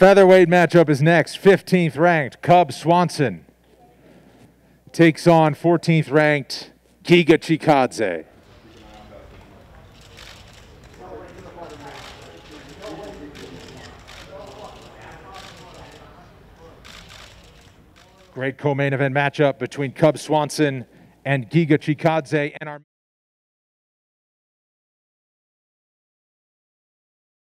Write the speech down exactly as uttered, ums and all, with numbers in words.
Featherweight matchup is next. fifteenth ranked Cub Swanson takes on fourteenth ranked Giga Chikadze. Great co-main event matchup between Cub Swanson and Giga Chikadze, and our